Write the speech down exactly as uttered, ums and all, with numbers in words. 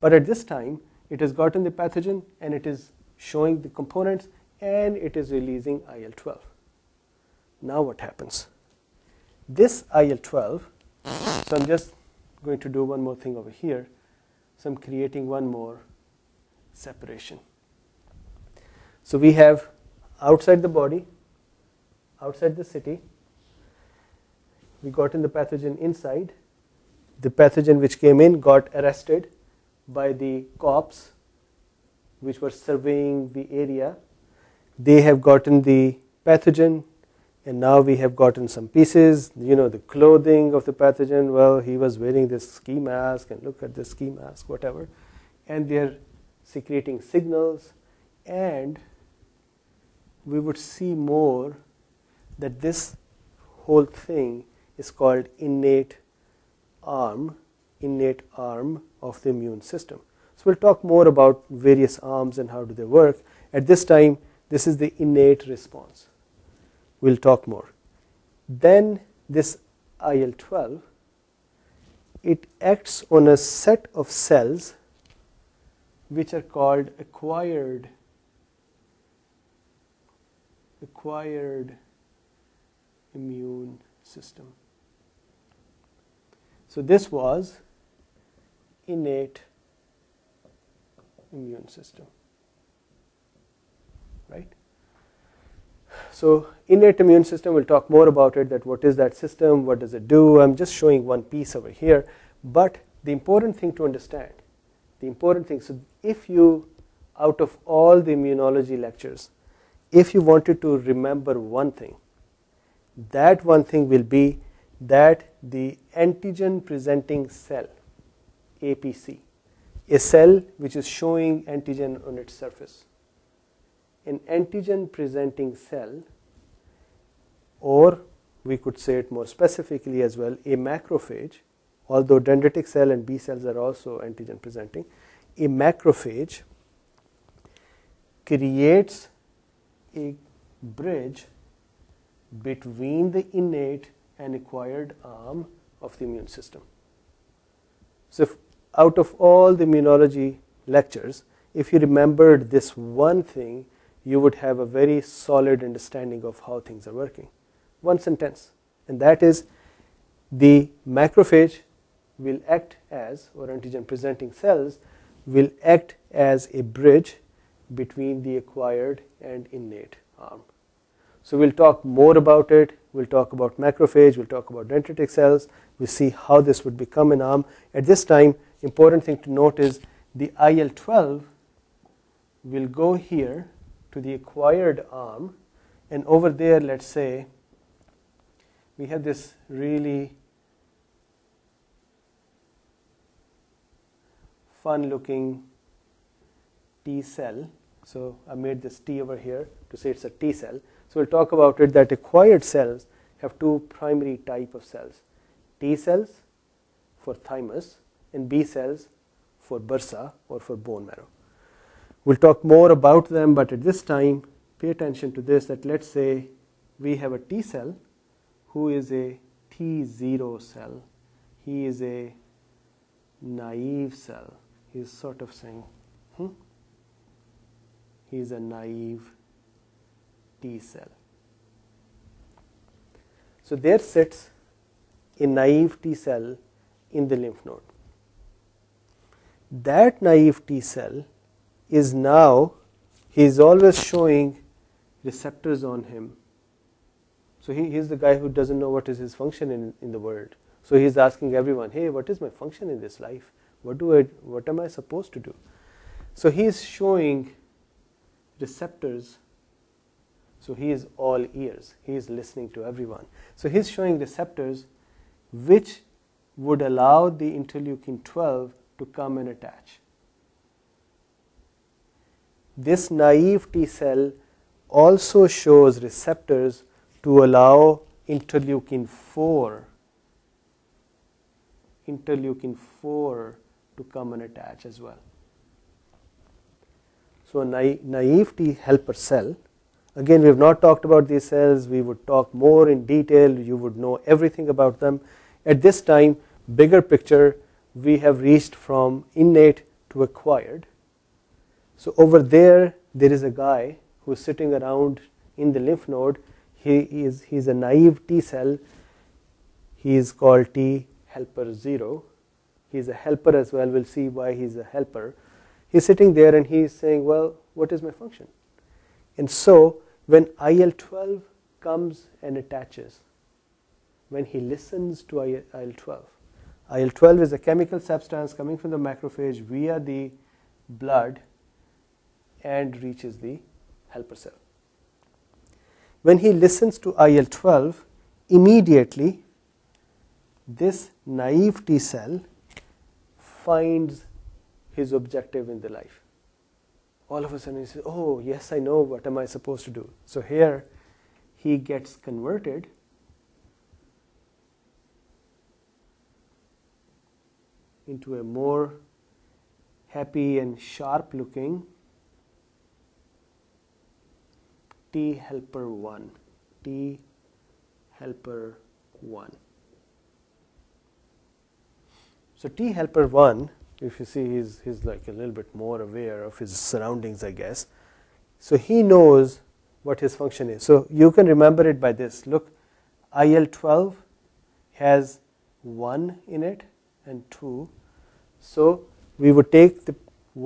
But at this time, it has gotten the pathogen and it is showing the components and it is releasing I L twelve. Now what happens? This I L twelve, so I'm just going to do one more thing over here. So I'm creating one more separation. So we have outside the body, outside the city, we got in the pathogen inside. The pathogen which came in got arrested by the cops which were surveying the area. They have gotten the pathogen and now we have gotten some pieces, you know, the clothing of the pathogen. Well, he was wearing this ski mask and look at this ski mask, whatever. And they are secreting signals, and we would see more that this whole thing is called innate arm, innate arm of the immune system. So we'll talk more about various arms and how do they work. At this time, this is the innate response. We'll talk more. Then this I L twelve, it acts on a set of cells which are called acquired, acquired immune system. So this was innate immune system, right? So innate immune system, we'll talk more about it, that what is that system, what does it do. I'm just showing one piece over here, but the important thing to understand, the important thing, so if you, out of all the immunology lectures, if you wanted to remember one thing, that one thing will be that the antigen presenting cell, A P C, a cell which is showing antigen on its surface, an antigen presenting cell, or we could say it more specifically as well, a macrophage, although dendritic cell and B cells are also antigen presenting, a macrophage creates a bridge between the innate and acquired arm of the immune system. So if out of all the immunology lectures, if you remembered this one thing, you would have a very solid understanding of how things are working. One sentence, and that is the macrophage will act as, or antigen presenting cells will act as, a bridge between the acquired and innate arm. So we'll talk more about it. We'll talk about macrophage, we'll talk about dendritic cells, we'll see how this would become an arm. At this time, important thing to note is the I L twelve will go here to the acquired arm, and over there, let's say, we have this really fun looking T cell. So I made this T over here to say it's a T cell. So we'll talk about it, that acquired cells have two primary type of cells, T cells for thymus and B cells for bursa or for bone marrow. We'll talk more about them, but at this time, pay attention to this, that let's say we have a T cell who is a T zero cell. He is a naive cell. He's sort of saying, hmm? He's a naive T cell. So there sits a naive T cell in the lymph node. That naive T cell is now, he is always showing receptors on him. So he is the guy who doesn't know what is his function in, in the world. So he is asking everyone, hey, what is my function in this life? What do I, what am I supposed to do? So he is showing receptors. So he is all ears, he is listening to everyone. So he is showing receptors which would allow the interleukin twelve to come and attach. This naive T cell also shows receptors to allow interleukin four, interleukin four to come and attach as well. So a naive T helper cell, again, we have not talked about these cells, we would talk more in detail, you would know everything about them. At this time, bigger picture, we have reached from innate to acquired. So over there, there is a guy who is sitting around in the lymph node. He is he's a naive T cell. He is called T helper zero. He's a helper as well. We'll see why he's a helper. He's sitting there and he's saying, well, what is my function? And so when I L twelve comes and attaches, when he listens to I L twelve, I L twelve is a chemical substance coming from the macrophage via the blood and reaches the helper cell. When he listens to I L twelve, immediately this naive T cell finds his objective in the life. All of a sudden he says, oh yes, I know, what am I supposed to do? So here he gets converted into a more happy and sharp looking T helper one, T helper one. So T helper one, if you see, he's, he's like a little bit more aware of his surroundings, I guess. So he knows what his function is. So you can remember it by this. Look, I L twelve has one in it and two. So we would take the